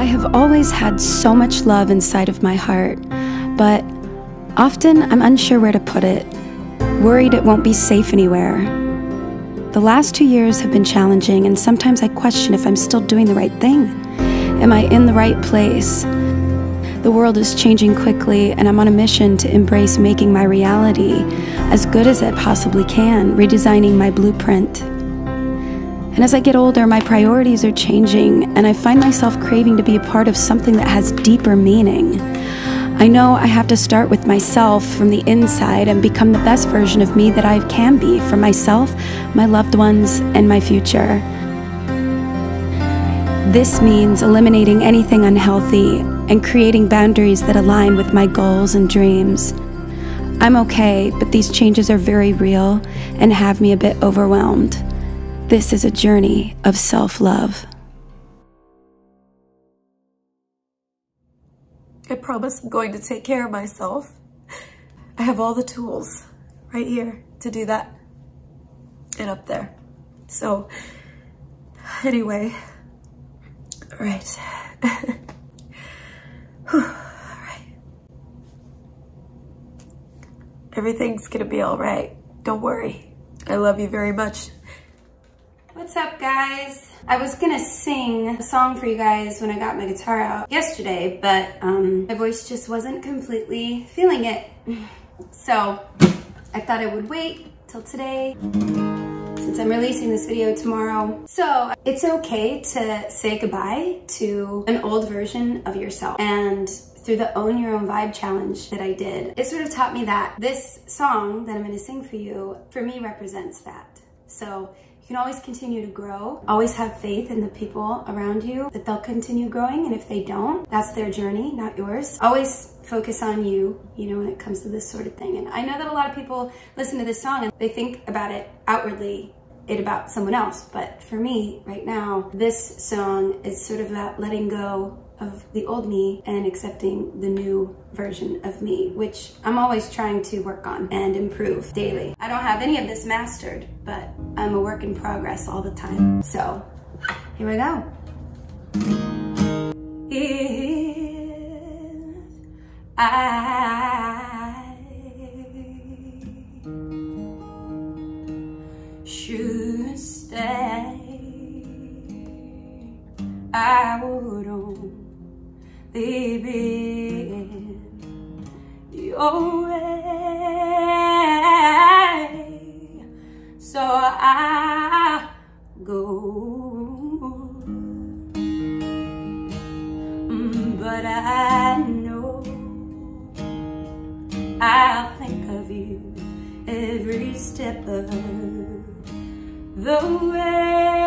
I have always had so much love inside of my heart, but often I'm unsure where to put it, worried it won't be safe anywhere. The last 2 years have been challenging, and sometimes I question if I'm still doing the right thing. Am I in the right place? The world is changing quickly, and I'm on a mission to embrace making my reality as good as it possibly can, redesigning my blueprint. And as I get older, my priorities are changing, and I find myself craving to be a part of something that has deeper meaning. I know I have to start with myself from the inside and become the best version of me that I can be for myself, my loved ones, and my future. This means eliminating anything unhealthy and creating boundaries that align with my goals and dreams. I'm okay, but these changes are very real and have me a bit overwhelmed. This is a journey of self-love. I promise I'm going to take care of myself. I have all the tools right here to do that and up there. So anyway, all right. All right. Everything's gonna be all right. Don't worry. I love you very much. What's up, guys? I was gonna sing a song for you guys when I got my guitar out yesterday, but my voice just wasn't completely feeling it. So I thought I would wait till today, since I'm releasing this video tomorrow. So it's okay to say goodbye to an old version of yourself. And through the Own Your Own Vibe challenge that I did, it sort of taught me that this song that I'm gonna sing for you, for me, represents that. So you can always continue to grow. Always have faith in the people around you that they'll continue growing, and if they don't, that's their journey, not yours. Always focus on you, you know, when it comes to this sort of thing. And I know that a lot of people listen to this song and they think about it outwardly, it about someone else. But for me right now, this song is sort of that letting go of the old me and accepting the new version of me, which I'm always trying to work on and improve daily. I don't have any of this mastered, but I'm a work in progress all the time. So here we go. If I should stay, I would living your way, so I go, but I know I'll think of you every step of the way.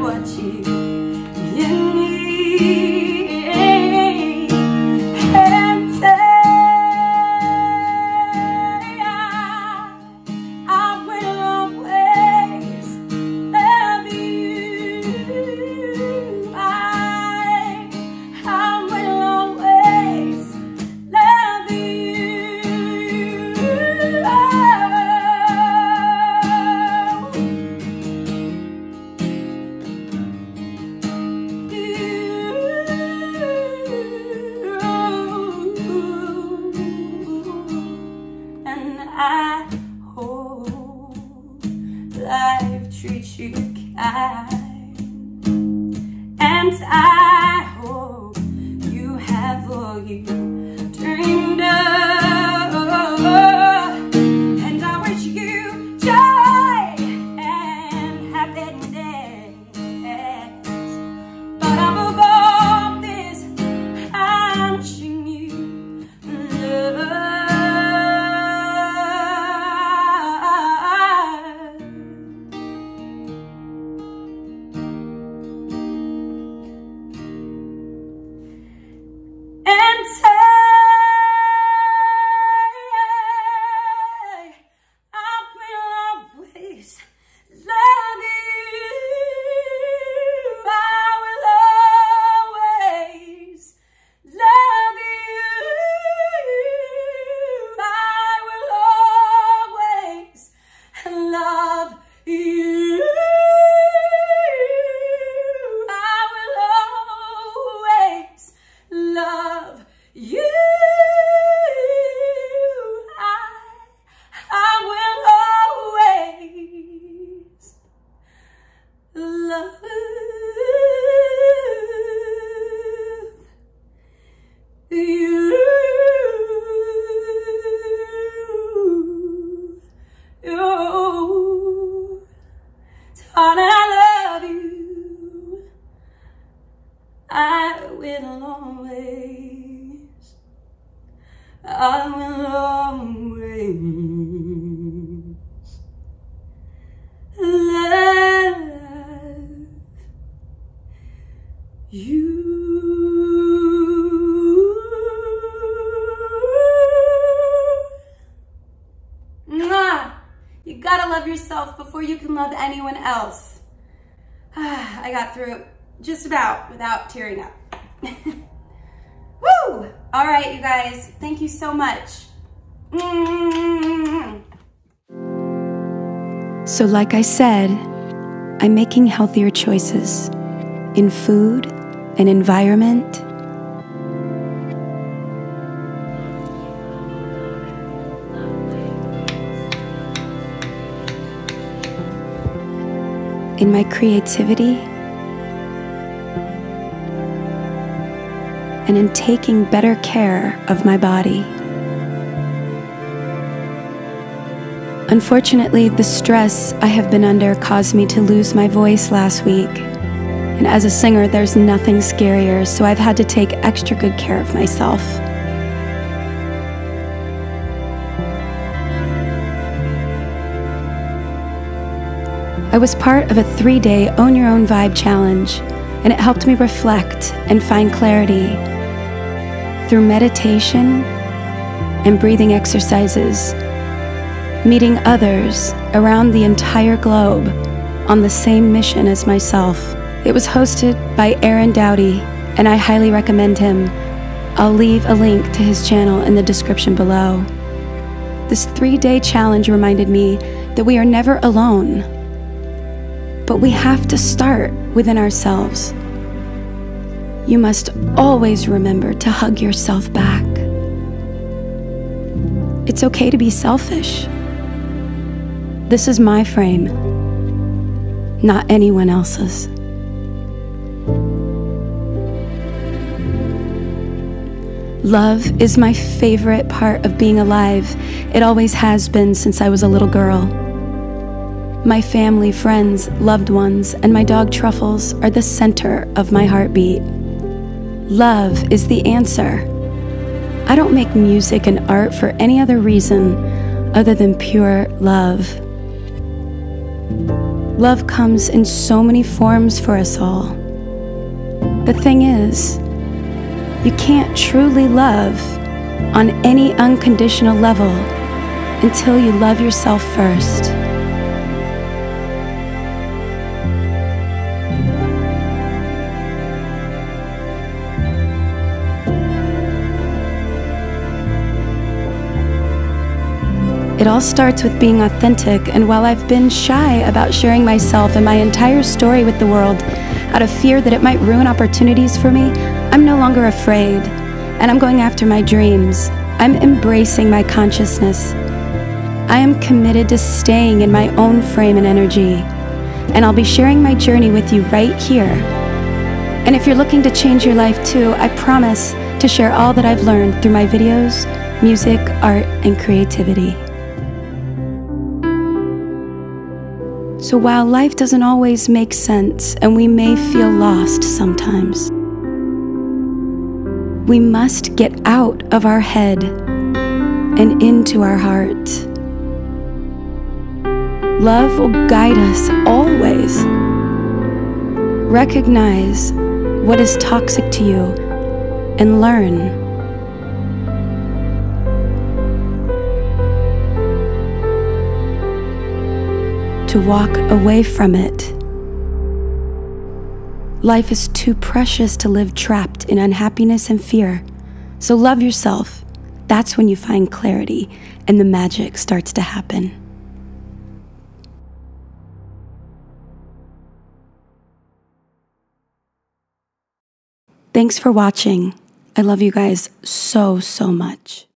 What you need. Hey. you kind, and I hope you have all you dreamed of, and I wish you joy and happiness. But above all this, I'm wishing you love. You gotta love yourself before you can love anyone else. I got through it just about without tearing up. Woo! All right, you guys, thank you so much. So like I said, I'm making healthier choices in food and environment. In my creativity, and in taking better care of my body. Unfortunately, the stress I have been under caused me to lose my voice last week. And as a singer, there's nothing scarier, so I've had to take extra good care of myself. I was part of a 3-day Own Your Own Vibe challenge, and it helped me reflect and find clarity through meditation and breathing exercises, meeting others around the entire globe on the same mission as myself. It was hosted by Aaron Doughty, and I highly recommend him. I'll leave a link to his channel in the description below. This 3-day challenge reminded me that we are never alone. But we have to start within ourselves. You must always remember to hug yourself back. It's okay to be selfish. This is my frame, not anyone else's. Love is my favorite part of being alive. It always has been since I was a little girl. My family, friends, loved ones, and my dog Truffles are the center of my heartbeat. Love is the answer. I don't make music and art for any other reason other than pure love. Love comes in so many forms for us all. The thing is, you can't truly love on any unconditional level until you love yourself first. It all starts with being authentic, and while I've been shy about sharing myself and my entire story with the world out of fear that it might ruin opportunities for me, I'm no longer afraid, and I'm going after my dreams. I'm embracing my consciousness. I am committed to staying in my own frame and energy, and I'll be sharing my journey with you right here. And if you're looking to change your life too, I promise to share all that I've learned through my videos, music, art, and creativity. So while life doesn't always make sense and we may feel lost sometimes, we must get out of our head and into our heart. Love will guide us always. Recognize what is toxic to you and learn. To walk away from it. Life is too precious to live trapped in unhappiness and fear. So love yourself. That's when you find clarity and the magic starts to happen. Thanks for watching. I love you guys so, so much.